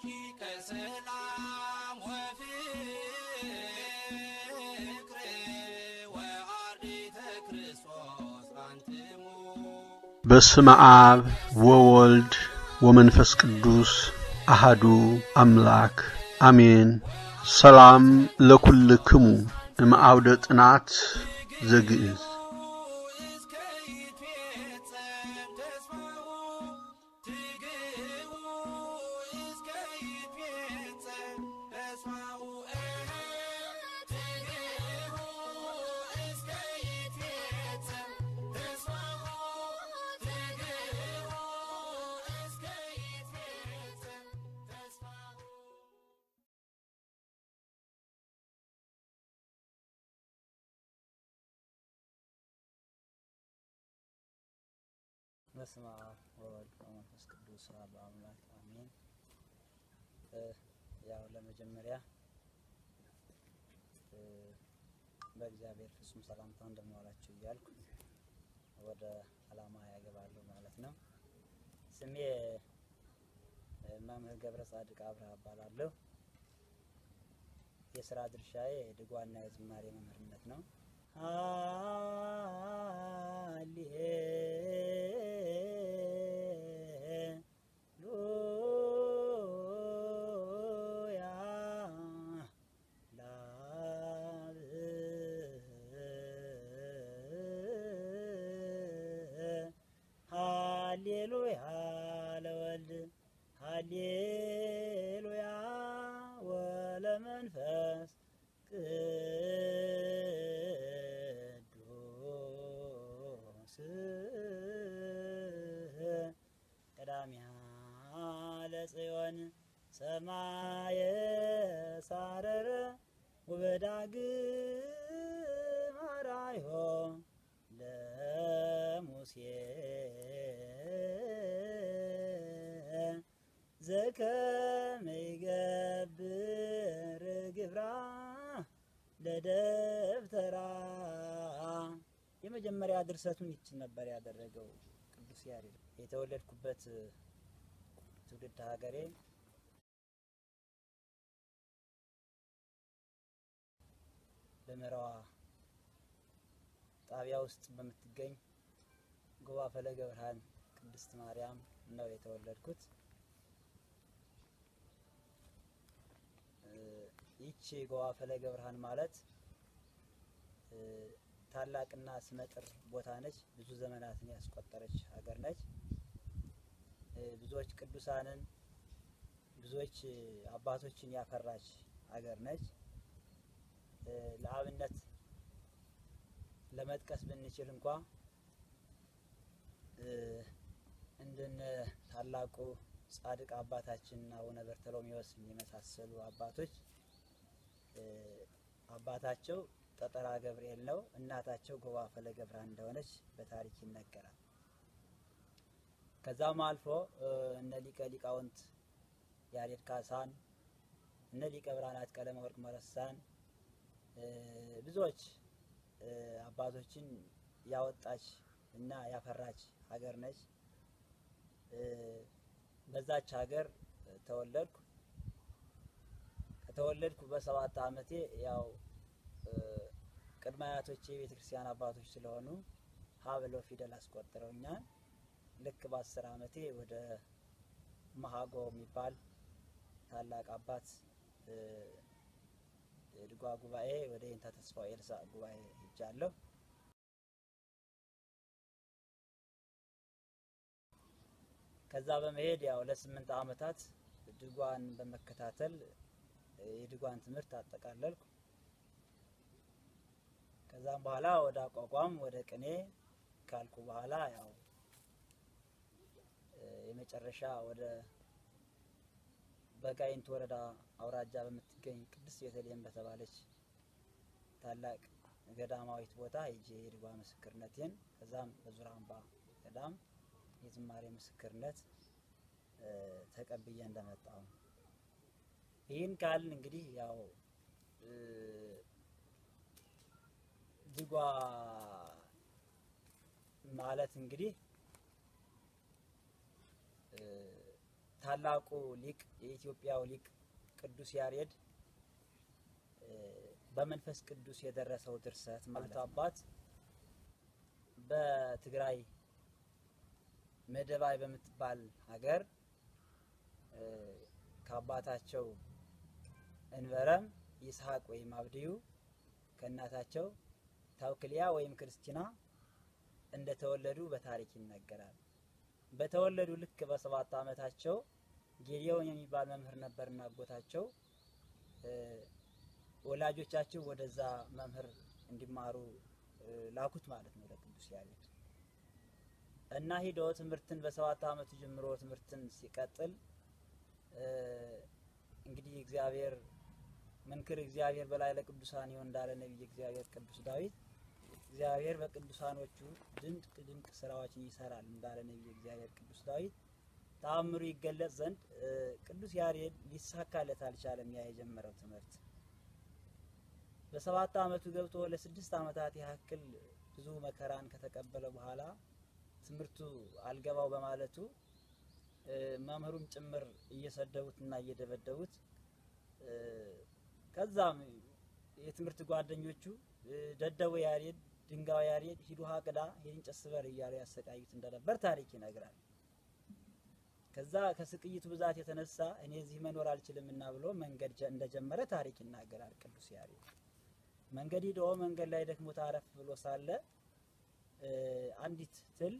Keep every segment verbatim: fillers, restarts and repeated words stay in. وفيك سلام وفيك وأرضي تكرسوس أنتم بسم آب وولد ومنفس قدوس أحدو أملاك آمين سلام لكلكم إما عودت نعت زجئز بسم الله والد ومنفس قدوس رب العالمين آمين. يا ولما جمريا بجابير في اسم سلام تندم ولا تشيال وده علامة يا جبال مالتنا سمي مامي جبر صادق عبرها بالله يسرى درشاي دقوانا يزماري ممرنتنا سما يسارر وبداق مرايو لموسيه زكام يقبر قبرا لدفترا يما جمري عدرساتون يتنبر يعدرقو قدوس ياري يتولد كبات تولد هاقري بمرا طابيا وسط بمتجين جوا فلقة برهان قدست مريم إنه يتولدكت يجي جوا فلقة برهان مالت تعلق الناس متر بوتانج بزوج زمانات نياس قطرش أجرنج بزوج كدوسانن بزوج عباسوش نيا فراش أجرنج العابنات لما تكسب النشيل مقا عندنا تعلقوا صادق عباتاتنا ونبرتلوميوس يمساسلوا عباتوج عباتاتشو تطرا جبريل ነው እናታቸው ጎባፈለ ገብራ እንደሆነች በታሪክ ይነገራል ከዛም አልፎ እነ ሊቀ ሊቃውንት ያሬድ ካሳን እነ ሊቀ ብርሃናት ቀለመ ወርቅ መረሳን ብዙዎች አባቶችን ያወጣች እና ያፈራች ሀገር ነች በዛች ሀገር ተወለድኩ ከተወለድኩ በሰባት አመቴ ያው ቅድማያቶቼ ቤተክርስቲያን አባቶች ስለሆኑ ሀብሎ ፊደል አስቆጥረውኛል ልክ በአስር አመቴ ወደ ማሃጎ የሚባል ታላቅ አባት ድጓ ጉባኤ ወደ እንታ ተስፋው ኤልሳ ጉባኤ ይቻለው ከዛ በመሄድ ያው ለስምንት አመታት ድጓን በመከታተል የድጓን ትምህርት አጠቃለልኩ ከዛም በኋላ ወደ አቋቋም ወደ ቅኔ ካልኩ በኋላ ያው የመጨረሻ ወደ በጋይንት ወረዳ አውራጃ በመትገኝ ቅድስት የተለየም በተባለች ታላቅ ገዳማዊት ቦታ እጄ ይድባ መስክርነቴን ከዛም በዙራምባ ገዳም የዝማሬ መስክርነት ተቀብዬ እንደመጣው ይሄን ቃል እንግዲህ ያው ድጓ ማለት እንግዲህ ታላቁ ሊቅ የኢትዮጵያው ሊቅ ቅዱስ ያሬድ በመንፈስ ቅዱስ የደረሰው ድርሰት ማለት አባት በትግራይ መደባይ በመትባል ሀገር ካባታቸው እንበረም ይስሐቅ ወይ ማብዲዩ ከናታቸው ታውክሊያ ወይም ክርስቲና እንደተወለዱ በታሪክ ይነገራል በተወለዱ ልክ በሰባት አመታቸው ጌዲዮን የሚባል መምህር ነበርና አጎታቸው ወላጆቻቸው ወደዛ መምህር እንዲማሩ ላኩት ማለት ነው ለቅዱስ ያሬድ እና ሄዶ ትምርትን በሰባት አመት ጀምሮ ትምርትን ሲቀጥል እንግዲህ እግዚአብሔር መንከር እግዚአብሔር በላይ ለቅዱሳን ይሁን እንዳለ ነብይ እግዚአብሔር ቅዱስ ዳዊት እግዚአብሔር በቅዱሳኖቹ ድንቅ ድንቅ ስራዎችን ይሰራል እንዳለ ነብይ እግዚአብሔር ቅዱስ ዳዊት ታምሩ ይገለጽ ዘንድ ቅዱስ ያሬድ ሊሳካለት አልቻለም ያ የጀመረው ትምርት በሰባት አመቱ ገብቶ ለስድስት አመታት ያክል ብዙ መከራን ከተቀበለ በኋላ ትምርቱ አልገባው በማለቱ መምህሩም ጭምር እየሰደቡትና እየደበደቡት ከዛም የትምርት ጓደኞቹ ደደው ያሬድ ድንጋው ያሬድ ሂዱ ሀቀዳ ሄን ጨስበር ይያሉ ያሰቃዩት እንደነበር ታሪክ ይነግራል ከዛ ከስቅይቱ ብዛት የተነሳ እኔ እዚህ መኖር አልችልምና ብሎ መንገድ እንደጀመረ ታሪክ ይናገራል ቅዱስ ያሬድ መንገድ ሄዶ መንገድ ላይ ደግሞ ታረፍ ብሎ ሳለ አንዲት ትል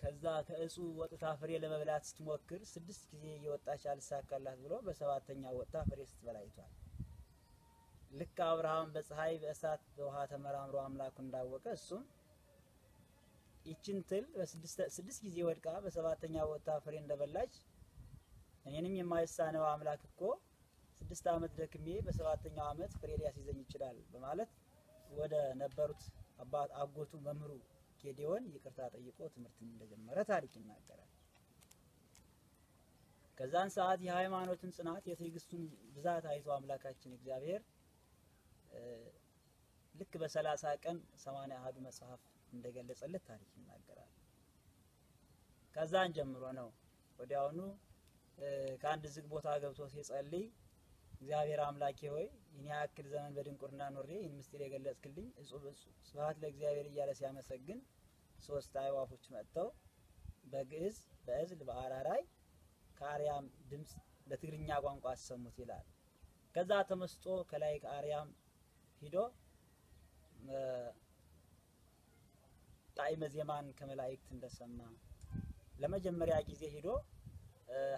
ከዛ ከእጹ ወጣ ፍሬ ለመብላት ስትሞክር ስድስት ጊዜ ይወጣች አልሳካላት ብሎ በሰባተኛው ወጣ ፍሬ ስትበላይቷል ልክ አብርሃም በፀሐይ በእሳት በውሃ ተመራምሮ አምላኩ እንዳወቀ እሱ ይችንትል በስድስት ጊዜ ወድቃ በሰባተኛው ወጣ ፍሬ እንደበላች እኔንም የማይሳነው አምላክ እኮ ስድስት አመት ደክሜ በሰባተኛው አመት ፍሬ ሊያስይዘኝ ይችላል በማለት ወደ ነበሩት አባት አጎቱ መምሩ ጌዲዮን ይቅርታ ጠይቆ ትምርትን እንደጀመረ ታሪክ ይናገራል ከዛን ሰዓት የሃይማኖትን ጽናት የትግስቱን ብዛት አይቶ አምላካችን እግዚአብሔር ልክ በ30 ቀን ሰማንያ አንድ መጽሐፍ እንደገለጸለት ታሪክ ይናገራል ከዛን ጀምሮ ነው ወዲያውኑ ካንድ ዝግ ቦታ ገብቶ ሲጸልይ እግዚአብሔር አምላክ ሆይ እኔ ያክል ዘመን በድንቁርና ኖሬ እን ምስጢር የገለጽክልኝ እጹብ ስብሐት ለእግዚአብሔር ይያለ ሲያመሰግን ሶስት አይዋፎች መጥተው በግዕዝ በእዝል በአራራይ ካሪያም ድምጽ ለትግርኛ ቋንቋ አሰሙት ይላል ከዛ ተመስጦ ከላይ ካሪያም ሂዶ ጣይመ ዜማን ከመላእክት እንደሰማ ለመጀመሪያ ጊዜ ሂዶ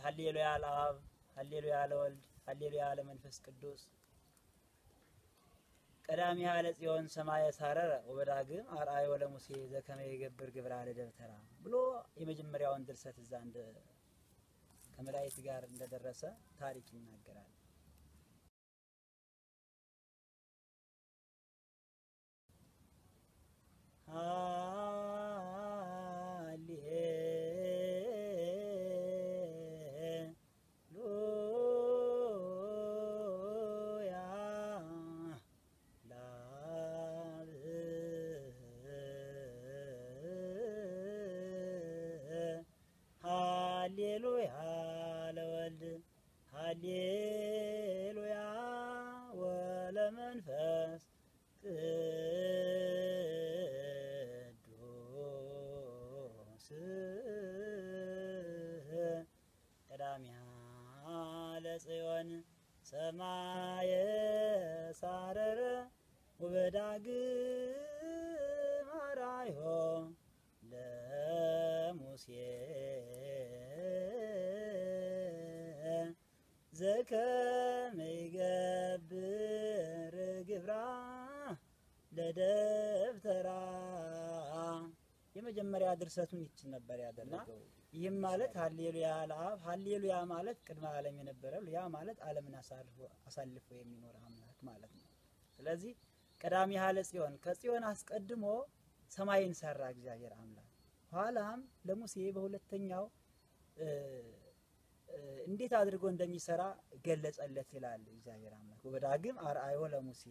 ሃሌሉያ ለአብ ሃሌሉያ ለወልድ ሃሌሉያ ለመንፈስ ቅዱስ ቀዳሚ ያለ ጽዮን ሰማየ ሳረረ ወበዳግም አርአይ ወለሙሴ ዘከመ ይገብር ግብራ ለደብተራ ብሎ የመጀመሪያውን ድርሰት እዛ እንደ ከመላእክት ጋር እንደደረሰ ታሪክ ይናገራል የመጀመሪያ ድርሰቱን ይችን ነበር ያደረገው ይሄም ማለት ሃሌሉያ ለአብ ሃሌሉያ ማለት ቅድመ ዓለም የነበረው ያ ማለት ዓለምን አሳልፎ አሳልፎ የሚኖር አምላክ ማለት ነው ስለዚህ ቀዳሚ ያለ ጽዮን ከጽዮን አስቀድሞ ሰማይን ሰራ እግዚአብሔር አምላክ ኋላም ለሙሴ በሁለተኛው እንዴት አድርጎ እንደሚሰራ ገለጸለት ይላል እግዚአብሔር አምላክ ወበዳግም አርአዮ ለሙሴ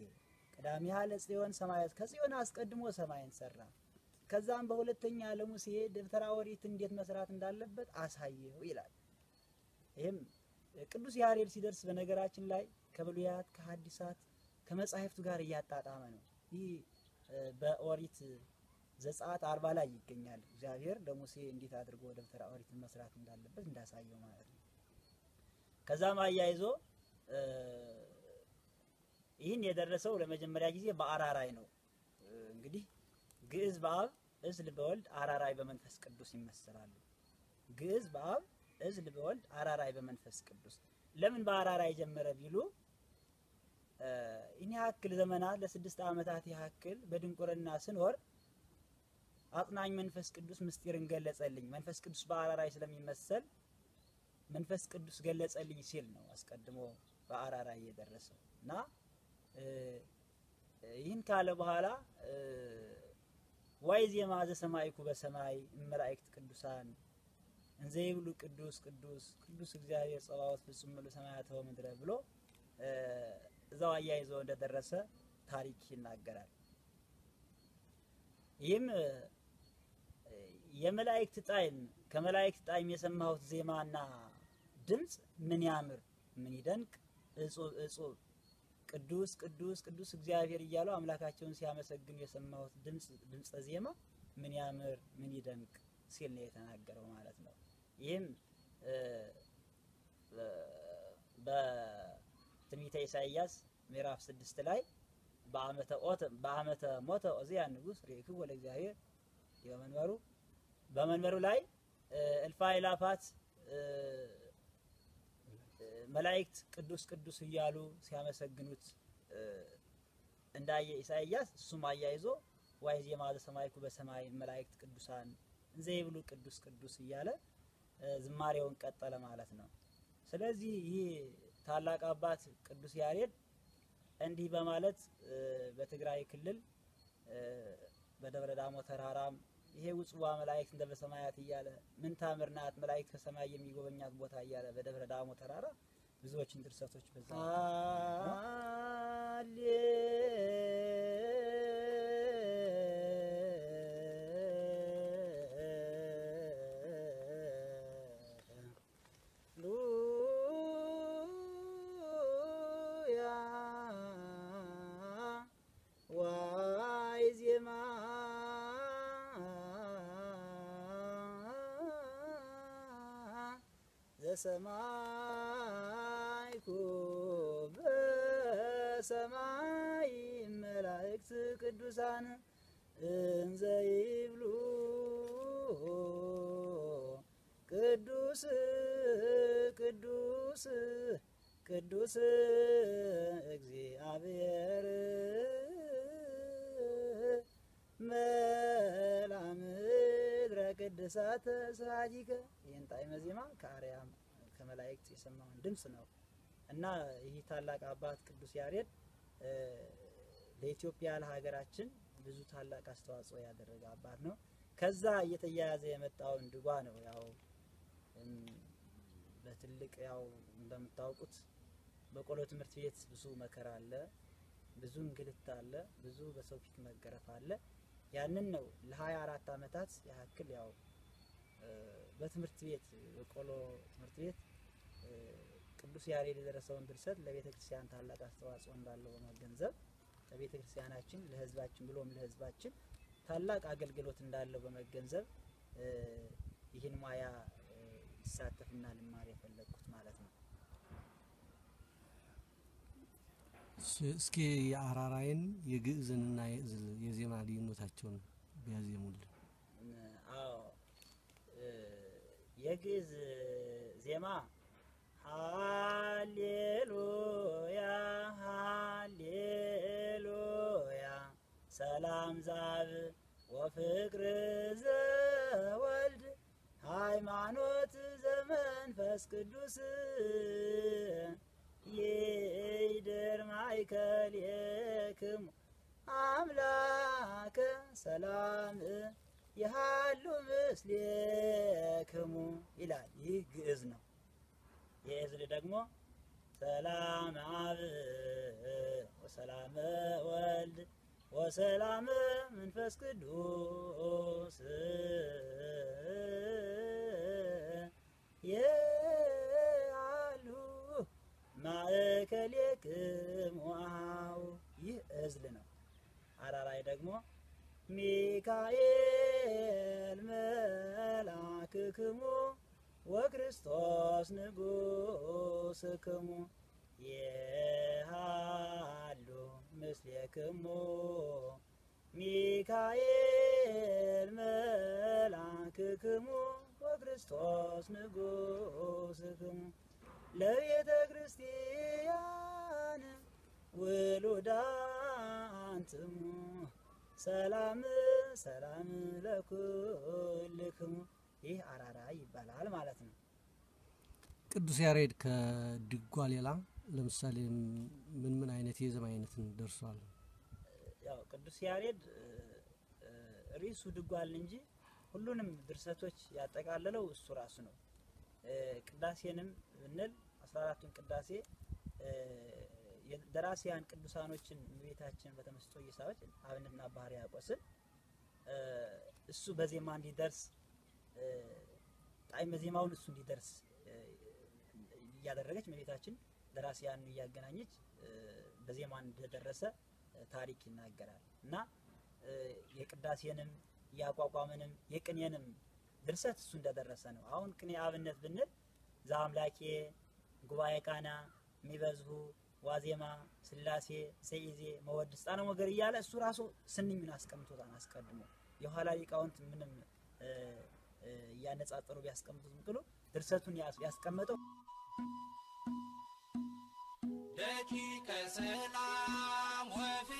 ቀዳሚ ያለ ጽዮን ሰማያት ከጽዮን አስቀድሞ ሰማይን ሰራ ከዛም በሁለተኛ ለሙሴ ደብተራ ወሪት እንዴት መስራት እንዳለበት አሳየው ይላል هم كلوس يارير سيدرس بنجراتين لاي كبليات كحديثات كمس أحيف تجاري ياتات عمانو هي بأوريت زسات أربعة يكينيال جاير دموسي إندي تقدر قوة دفتر أوريت المسرات من داخل بس نداس أيوم هذا كذا ما يجيزو إيه يدرسوا ولا مجمع يجيزي بأرارينو قدي جز بعض إز البولد أراري بمنفس كدوس مسرالو جز بعض إز البولد أراري بمنفس كدوس لمن بأراري جمع ربيلو إني هاكل زمانات لسدست عامتات هاكل بدون كورن الناس نور عطنا منفس كدوس مستيرن جلس ألين منفس كدوس بأراري سلام يمسل منفس كدوس جلس ألين سيلنا واسقدمو بأراري يدرسوا نا ين كله بحالا وايزي ما هذا سماي كوب سماي مرايك كدوسان إنزين بلو كدوس كدوس كدوس الجاهية صلاة في السماء لسماعته وما أدري بلو زوايا يزود الدراسة تاريخي ناقرال يم يملاك تايم كملاك تايم يسمعه زماننا دنس من يامر من يدنك إسو إسو كدوس كدوس كدوس الجاهية رجاله أملاكاتهم سيامس الجن يسمعه دنس دنس أزيمه من يامر من يدنك سيلني تناقروا مالتنا يم ب تميت إسحاقياس ميراف سدستلاي بعمته أوت بعمته موته أزياء النجوس ريكو ولا جاهير يومن ورو بمن ورو لاي الفايلافات ملاك كدوس كدوس يالو سيامس الجنود عندي إسحاقياس سمايا إزو وايزي ما هذا سماي كوب سماي ملاك كدوسان زي بلو كدوس كدوس ياله زماريون كتلا مالتنا سلازي ታላቅ አባት ቅዱስ ያሬድ እንዲህ በማለት በትግራይ ክልል በደብረ ዳሞ ተራራም ይሄ ውጽዋ መላእክት እንደ በሰማያት ይያለ ምን ታምርናት መላእክት ከሰማይ የሚጎበኛት ቦታ ይያለ በደብረ ዳሞ ተራራ ብዙዎችን ድርሰቶች በዛ سمايكم بسماي ملائكة قدوسان انزيبلو قدوس قدوس قدوس እግዚአብሔር መላምድረ ቅድሳተ ስራጅከ የንታይ መዚማ ካሪያም ከመላእክት የሰማውን ድምጽ ነው እና ይሄ ታላቅ አባት ቅዱስ ያሬድ ለኢትዮጵያ ለሀገራችን ብዙ ታላቅ አስተዋጽኦ ያደረገ አባት ነው ከዛ እየተያያዘ የመጣው እንድጓ ነው ያው በትልቅ ያው እንደምታውቁት በቆሎ ትምህርት ቤት ብዙ መከራ አለ ብዙ እንግልት አለ ብዙ በሰው ፊት መገረፍ አለ ያንን ነው ለ24 አመታት ያክል ያው በትምህርት ቤት ቆሎ ትምህርት ቤት ቅዱስ ያሬድ የደረሰውን ድርሰት ለቤተክርስቲያን ታላቅ አስተዋጽኦ እንዳለው በመገንዘብ ለቤተክርስቲያናችን ለህዝባችን ብሎም ለህዝባችን ታላቅ አገልግሎት እንዳለው በመገንዘብ ይሄን ማያ ይሳተፍና ለማር የፈለኩት ማለት ነው እስኪ ያራራይን የግዕዝንና የዜማ ሊኖታቸውን ቢያዜሙልን አዎ يجز زما هاليلويا هاليلويا سلام زاب وفكر زوالد هايمانوت زمن فسكدوس يدر معك ليكم أملاك سلام يهالو مسليكمو إلى يجزنا يجزل دقمو سلام عبد وسلام ولد وسلام منفس قدوس يا ዳግም ዋው ይእዝል ነው አራራይ ደግሞ ሚካኤል መላእክክሙ ወክርስቶስ ንጉሥክሙ የሃሉ ምስሌክሙ ሚካኤል መላእክክሙ ወክርስቶስ ንጉሥክሙ ለቤተ ክርስቲያን ውሉዳንትሙ ሰላም ሰላም ለኩልክሙ ይህ አራራ ይባላል ማለት ነው። ቅዱስ ያሬድ ከድጓ ሌላ ለምሳሌ ምን ምን አይነት የዘመን አይነትን ደርሷል? ያው ቅዱስ ያሬድ ሪሱ ድጓል እንጂ ሁሉንም ድርሰቶች ያጠቃለለው እሱ ራሱ ነው። ቅዳሴንም እንል አስራ አራቱን ቅዳሴ የደራሲያን ቅዱሳኖችን ምቤታችን በተመስጦ ይሳወጭ አብነትና ባህር ያቆስል እሱ በዜማ እንዲደርስ ጣይ መዜማውን እሱ እንዲደርስ ያደረገች ምቤታችን ደራሲያን ይያገናኘች በዜማ እንደደረሰ ታሪክ ይናገራል። እና የቅዳሴንም ያቋቋመንም የቅንየንም ድርሰት እሱ እንደደረሰ ነው። አሁን ቅኔ አብነት ብንል ዛምላኬ ጉባኤ ቃና ሚበዝሁ ዋዜማ ስላሴ ሰይዜ መወድስ ጣና ወገር ይያለ እሱ ራሱ ስንኝን አስቀምጦታን አስቀድሞ የኋላ ይቃውንት ምንም ያነጻጸሩ ቢያስቀምጡም ብሎ ድርሰቱን ያስቀመጠው ደቂ ከሰላም ወፊ